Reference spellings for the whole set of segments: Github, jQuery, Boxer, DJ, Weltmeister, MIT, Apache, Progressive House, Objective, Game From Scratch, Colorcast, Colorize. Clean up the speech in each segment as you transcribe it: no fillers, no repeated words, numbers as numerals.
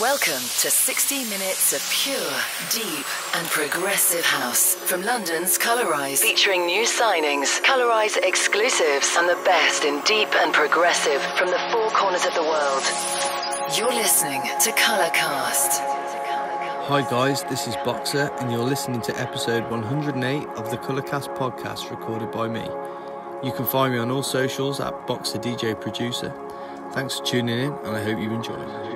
Welcome to 60 minutes of pure, deep and progressive house from London's Colorize, featuring new signings, Colorize exclusives and the best in deep and progressive from the four corners of the world. You're listening to Colorcast. Hi guys, this is Boxer and you're listening to episode 108 of the Colorcast podcast, recorded by me. You can find me on all socials at Boxer DJ Producer. Thanks for tuning in and I hope you enjoy.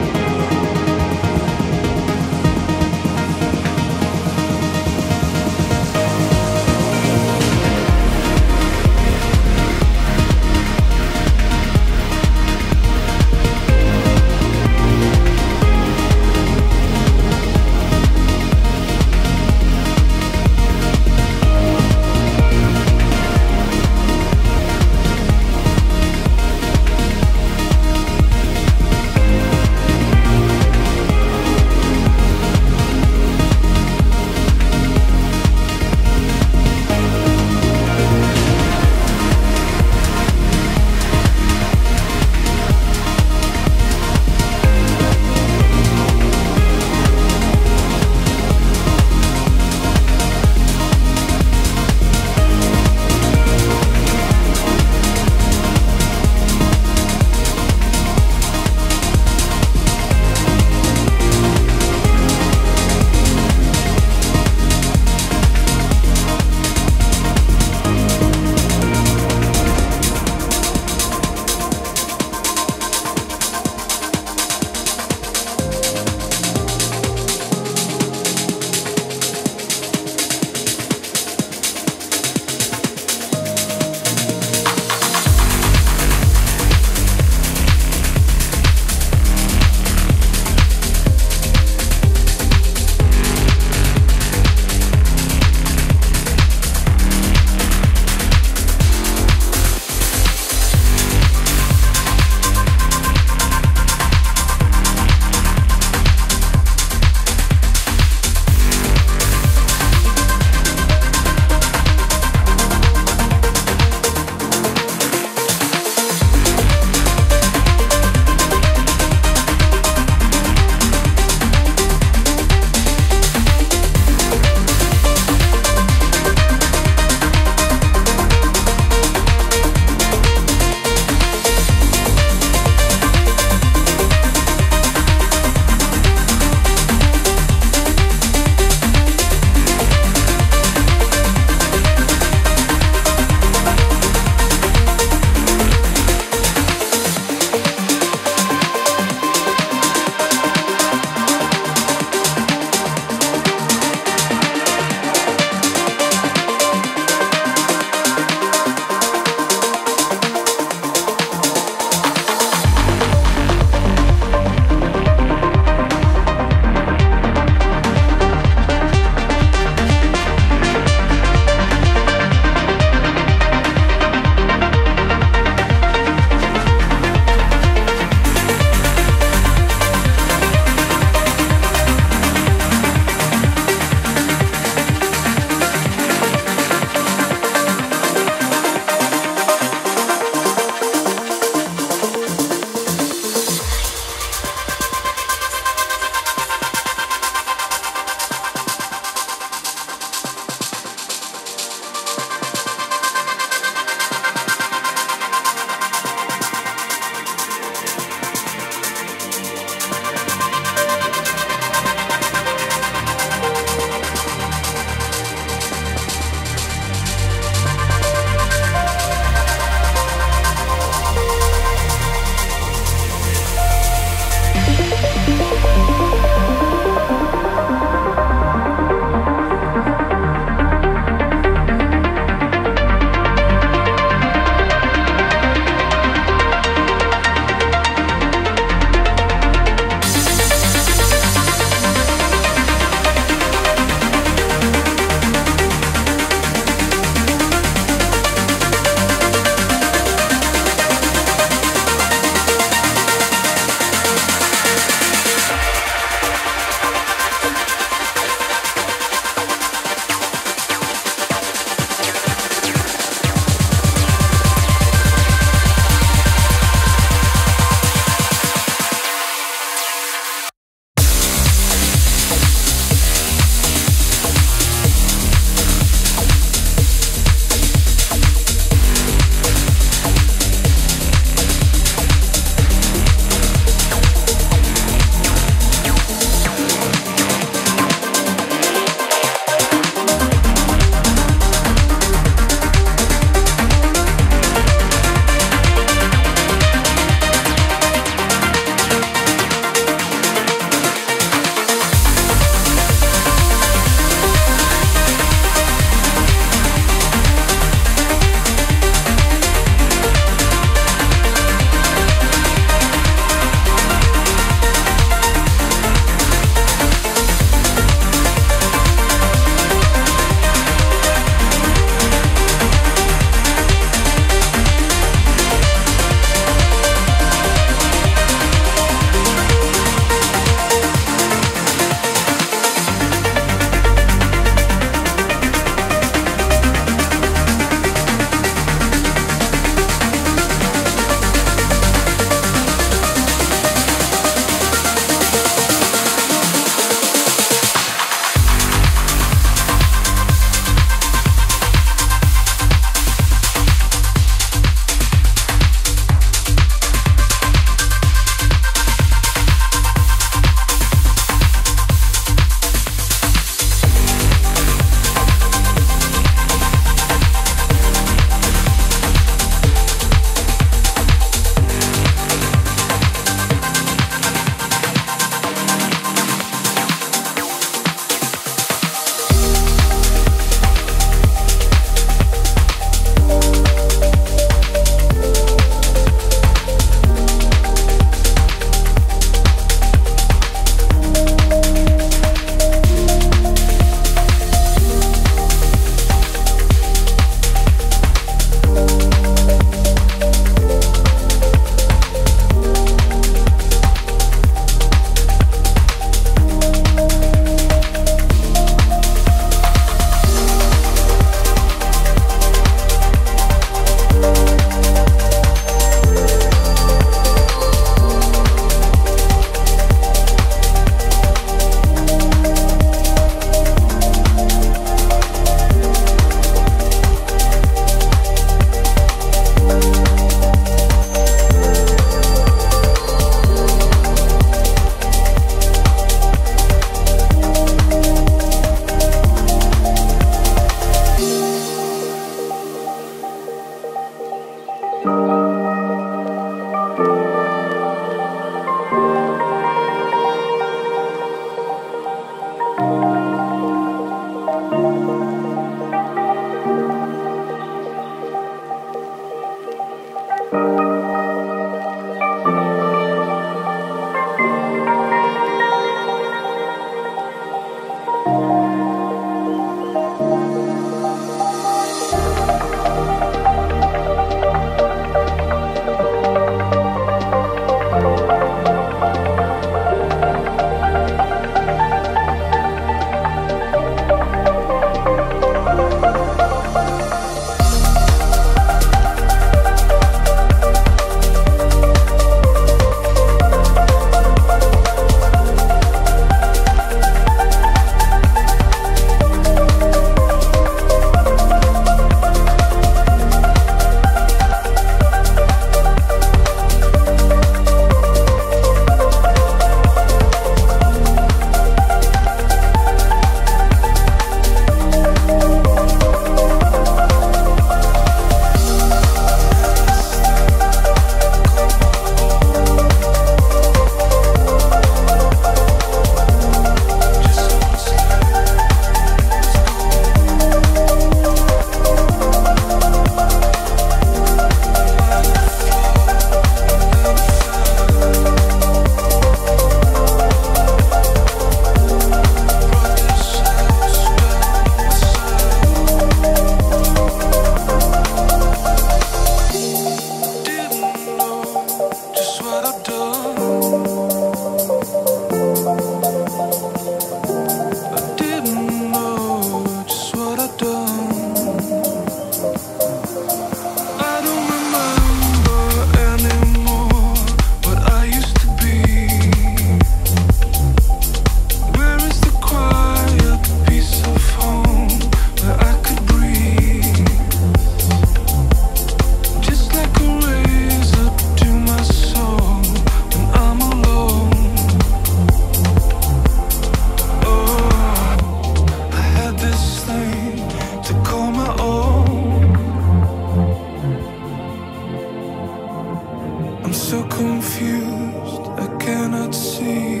cannot see.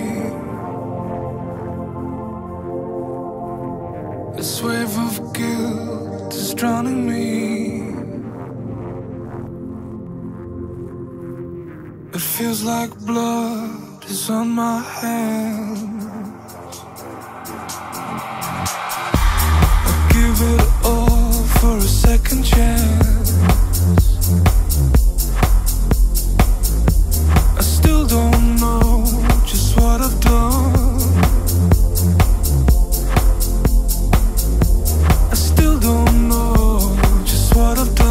This wave of guilt is drowning me. It feels like blood is on my hands. I give it all for a second chance. I still don't know just what I've done. I still don't know just what I've done.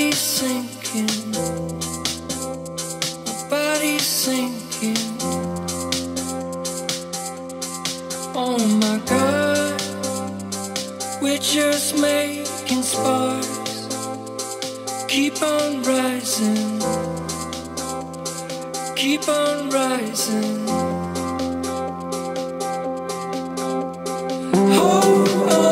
body's sinking, my body's sinking. Oh my God, we're just making sparks, keep on rising, keep on rising. Hold on.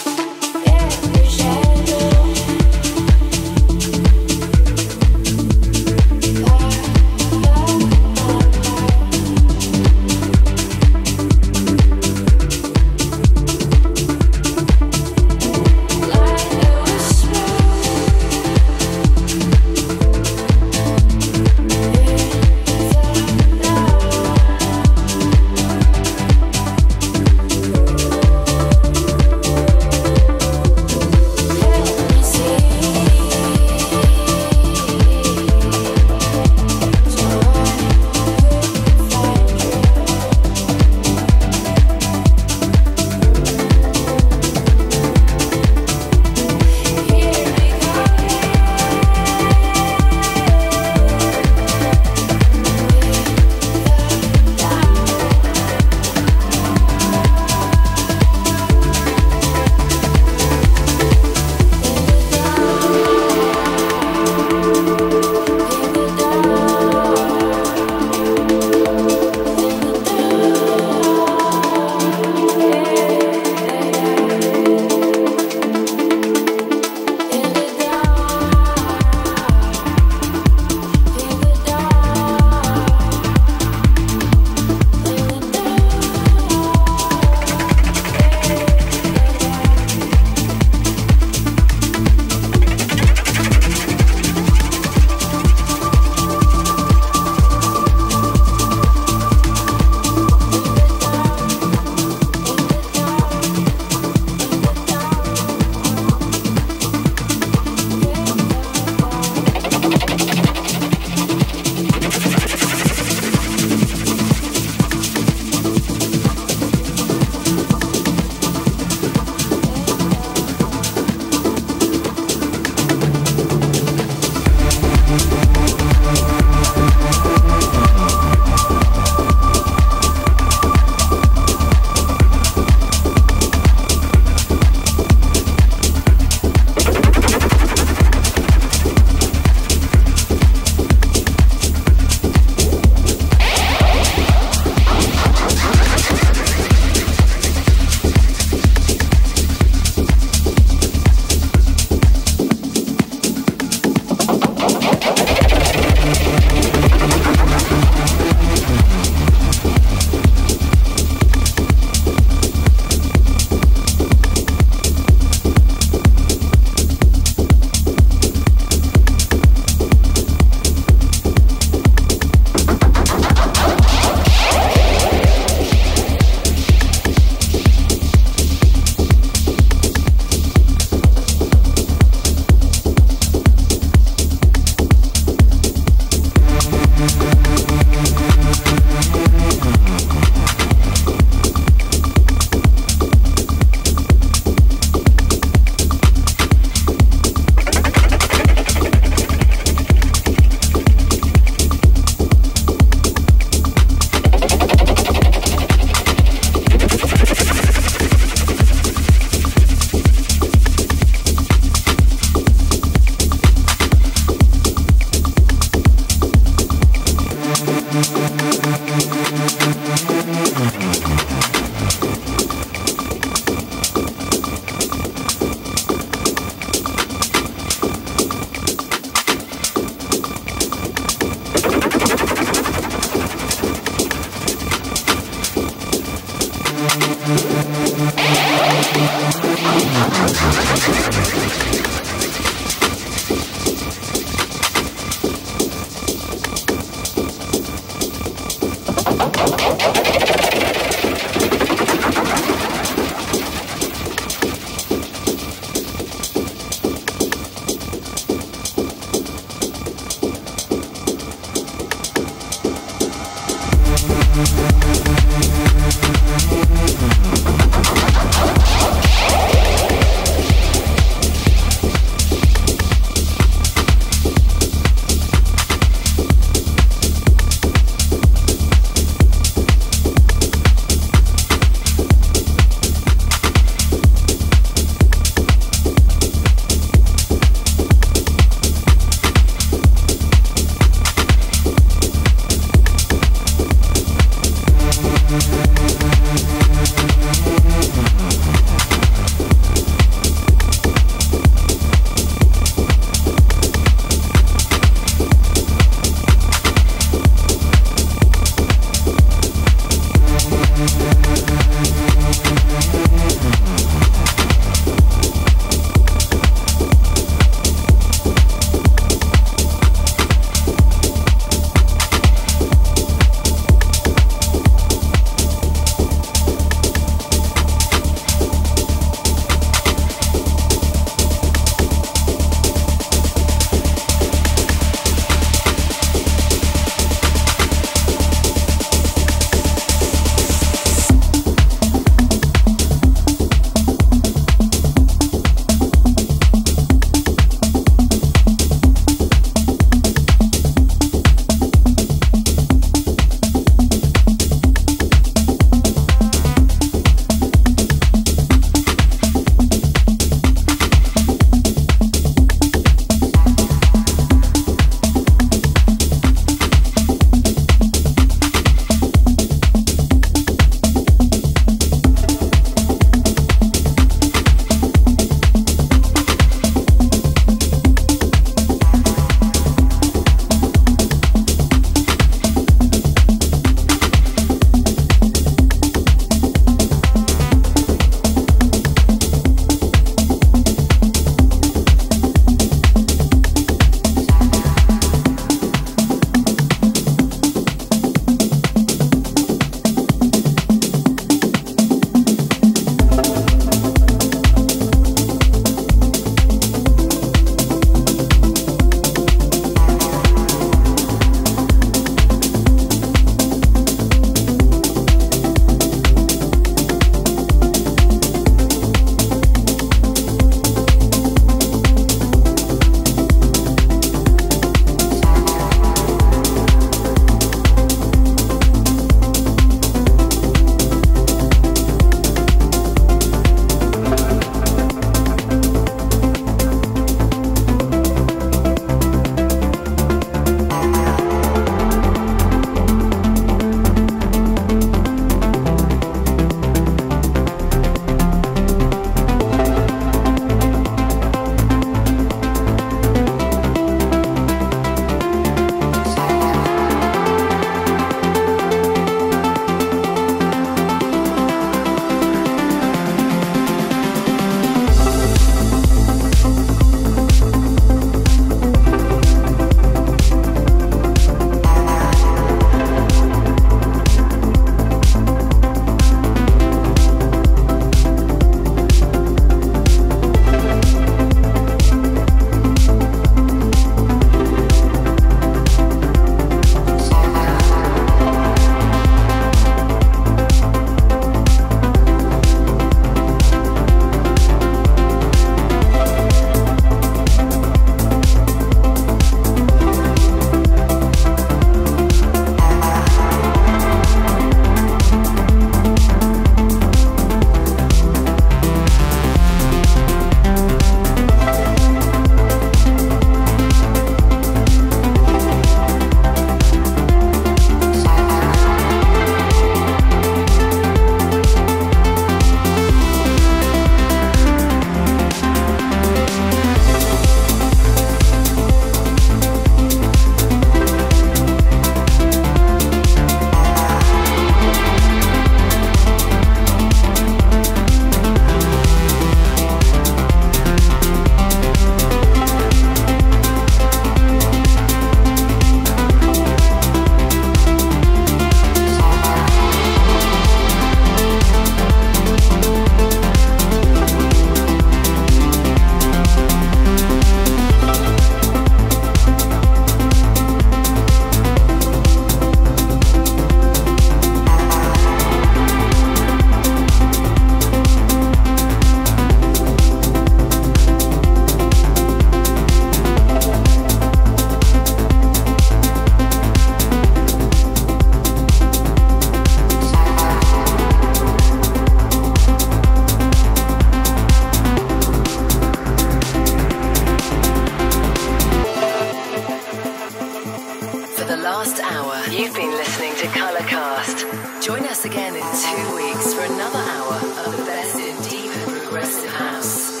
You've been listening to Colorcast. Join us again in 2 weeks for another hour of the best in deep and progressive house.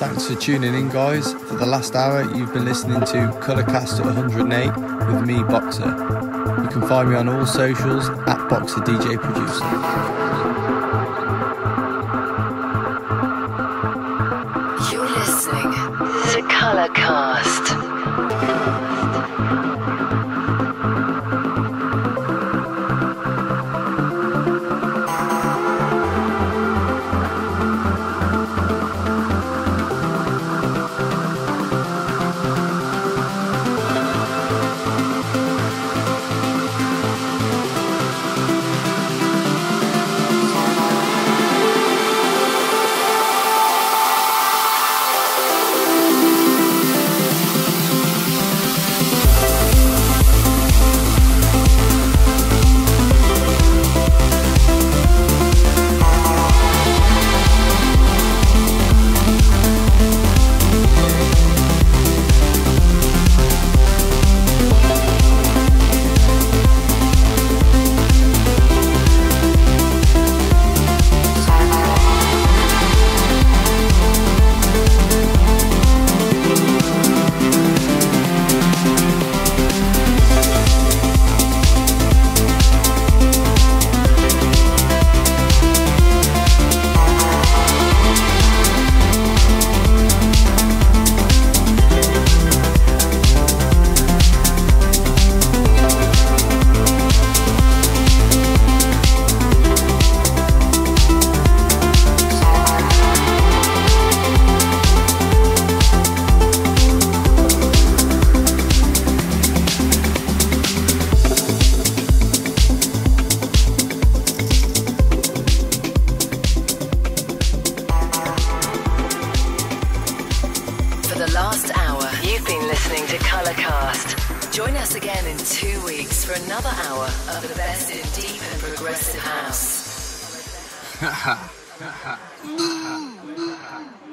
Thanks for tuning in, guys. For the last hour, you've been listening to Colorcast at 108 with me, Boxer. You can find me on all socials at Boxer DJ Producer. Colorcast. Ha ha.